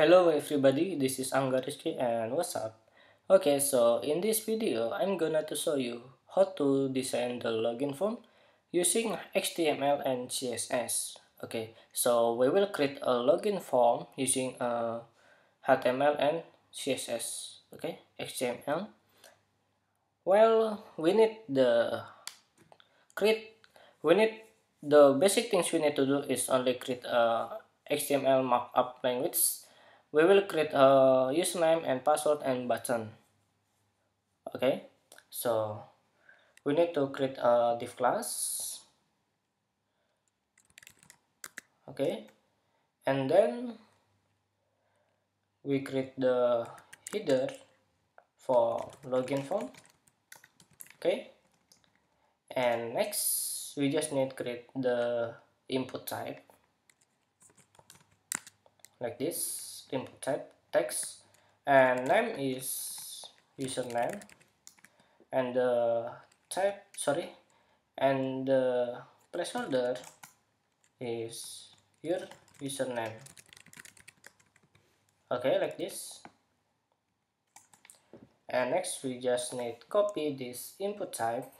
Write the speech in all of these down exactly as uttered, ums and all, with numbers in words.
Hello everybody, this is Angga Risky and what's up? Okay, so in this video, I'm gonna to show you how to design the login form using H T M L and C S S. Okay, so we will create a login form using uh, H T M L and C S S. Okay, H T M L. Well, we need the create. We need the basic things we need to do is only create a H T M L markup language. We will create a username and password and button. Okay, so we need to create a div class. Okay, and then we create the header for login form. Okay, and next we just need to create the input type like this. Input type text and name is username and the type sorry and the placeholder is your username. Okay, like this. And next we just need copy this input type,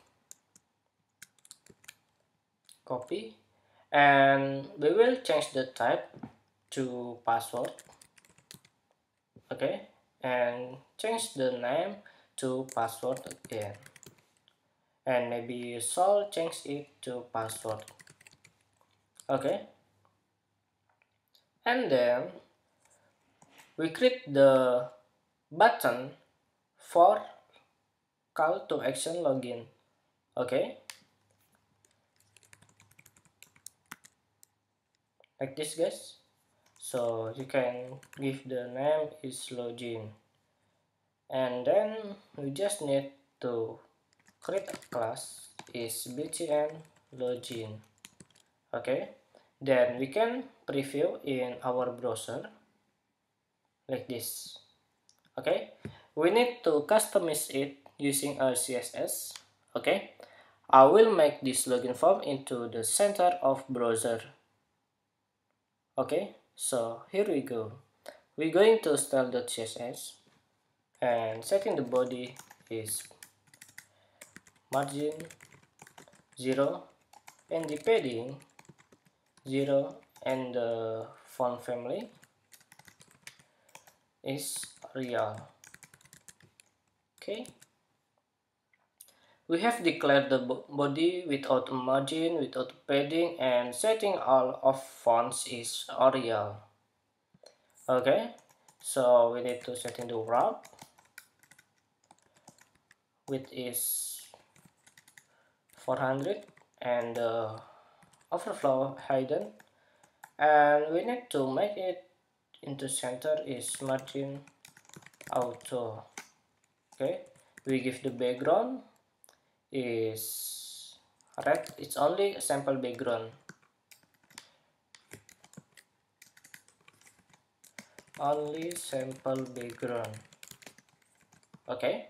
copy, and we will change the type to password. Okay, and change the name to password again, and maybe Sol change it to password. Okay, and then we create the button for call to action login. Okay, like this, guys. So you can give the name is login, and then we just need to create a class is btn login. Okay, then we can preview in our browser like this. Okay, we need to customize it using our C S S. Okay, I will make this login form into the center of browser. Okay. So here we go. We're going to style.css and setting the body is margin zero and the padding zero and the font family is real. Okay. We have declared the body without margin, without padding, and setting all of fonts is Arial. Okay, so we need to set in the wrap, which is four hundred, and uh, overflow hidden, and we need to make it into center is margin auto. Okay, we give the background is red, it's only a sample background, only sample background. Okay,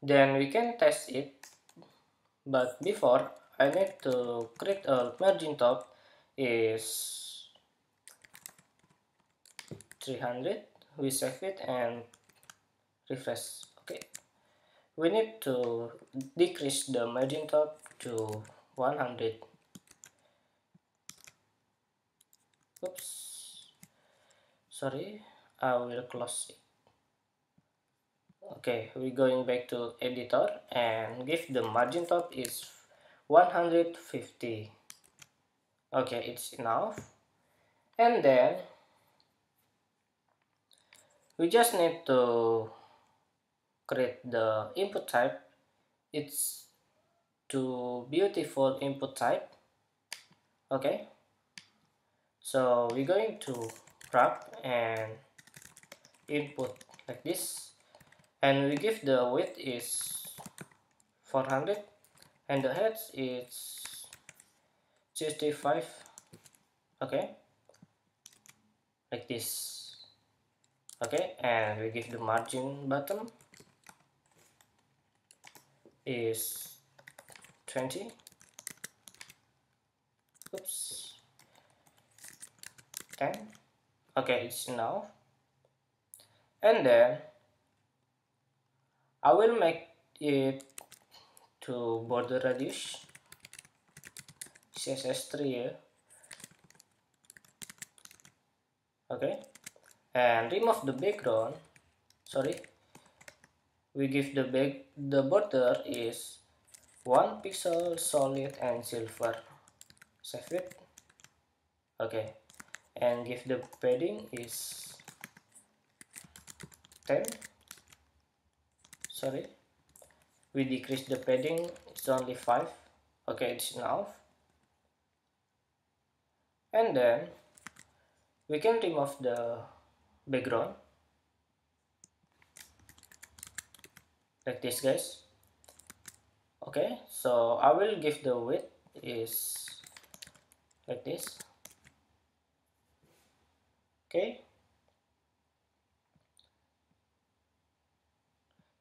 then we can test it, but before I need to create a margin top is three hundred. We save it and refresh. Okay, we need to decrease the margin top to one hundred. Oops, sorry, I will close it. Okay, we're going back to editor and give the margin top is one hundred fifty. Okay, it's enough. And then we just need to create the input type. It's to beautiful input type. Okay, so we're going to wrap and input like this, and we give the width is four hundred and the height is sixty-five. Okay, like this. Okay, and we give the margin button is twenty. Oops, ten. Okay, it's enough. And then I will make it to border radius C S S three here. Okay, and remove the background. Sorry, we give the back the border is one pixel solid and silver. Save it. Okay, and give the padding is ten. Sorry, we decrease the padding. It's only five. Okay, it's enough. And then we can remove the background like this, guys. Okay, so I will give the width is like this. Okay,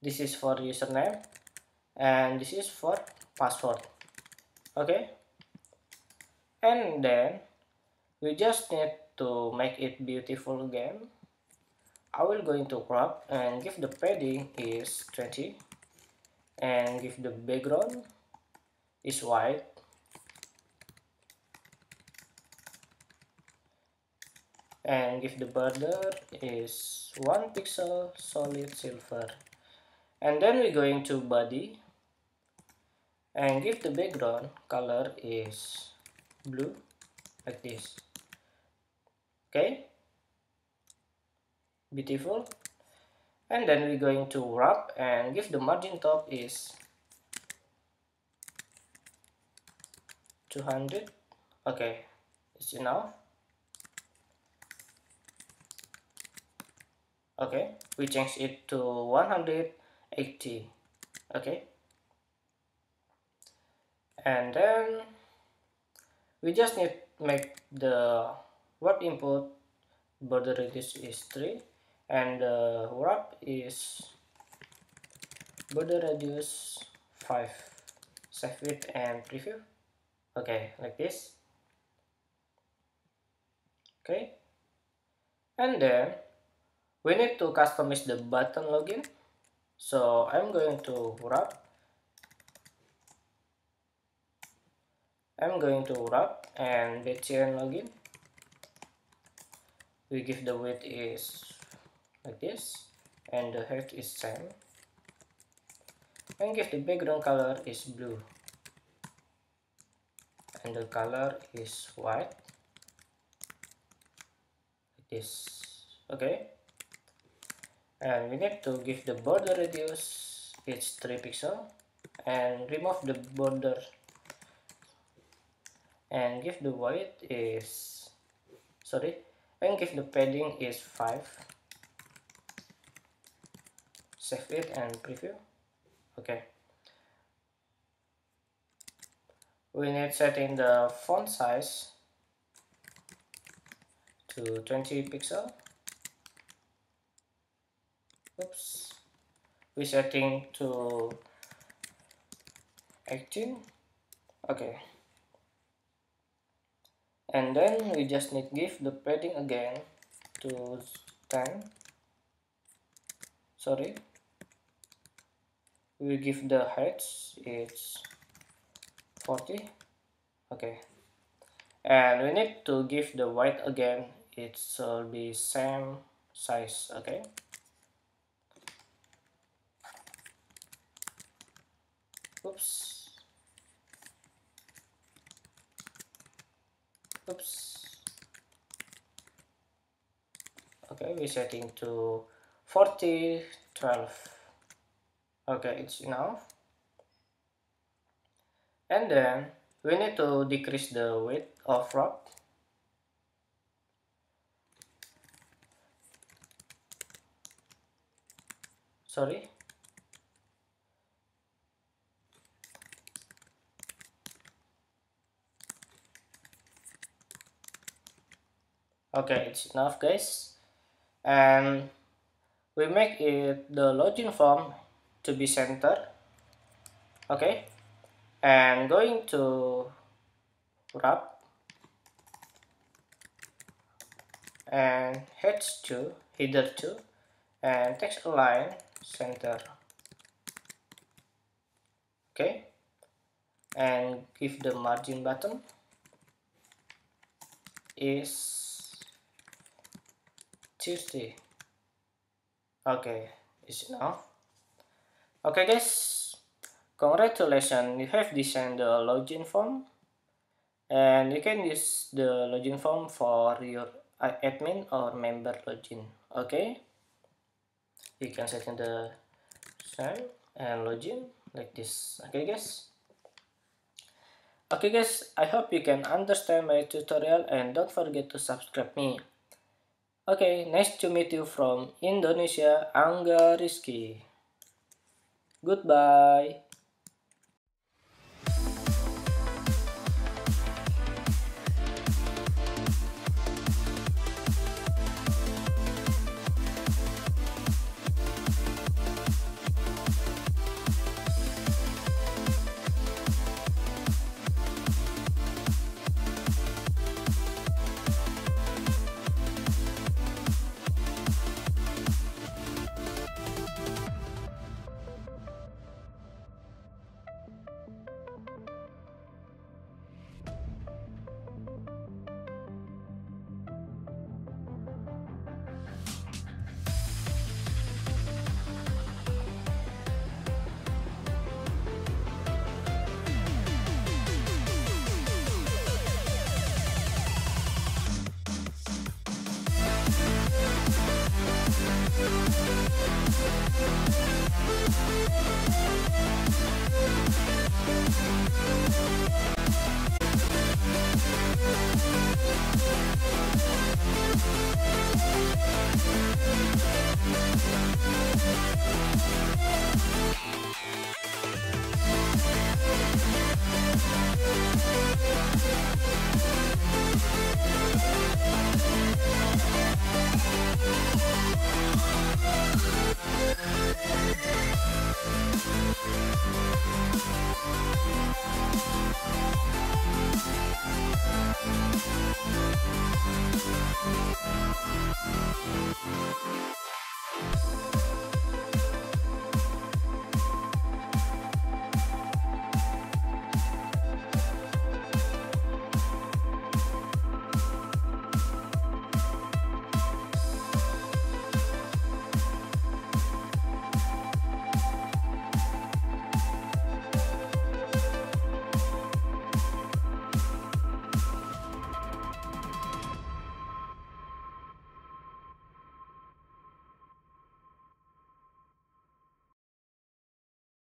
this is for username and this is for password. Okay, and then we just need to make it beautiful again. I will go into crop and give the padding is twenty and give the background is white. And give the border is one pixel solid silver. And then we go into body and give the background color is blue like this. Okay, beautiful. And then we're going to wrap and give the margin top is two hundred. Okay, it's enough. Okay, we change it to one hundred eighty. Okay, and then we just need to make the wrap input border radius is three and the uh, wrap is border radius five. Save it and preview. Okay, like this. Okay, and then we need to customize the button login, so I'm going to wrap I'm going to wrap and btn login. We give the width is like this and the height is same and give the background color is blue and the color is white like this. Okay, and we need to give the border radius it's three pixel and remove the border and give the width is sorry and give the padding is five. Save it and preview. Okay, we need setting the font size to twenty pixel. Oops, we setting to eighteen. Okay, and then we just need give the padding again to ten. Sorry, we give the heights it's forty. Okay, and we need to give the width again it shall be same size. Okay, oops. Oops. Okay, we're setting to forty, twelve. Okay, it's enough. And then we need to decrease the width of wrap. Sorry. Okay, it's enough, guys. And we make it the login form to be center. Okay, and going to wrap and heads to header to and text align center. Okay, and give the margin button is Tuesday. Okay, it's enough. Okay guys, congratulations, you have designed the login form, and you can use the login form for your admin or member login. Okay, you can set in the sign and login like this. Okay guys, okay guys, I hope you can understand my tutorial, and don't forget to subscribe me. Okay, nice to meet you from Indonesia, Angga Risky. Goodbye.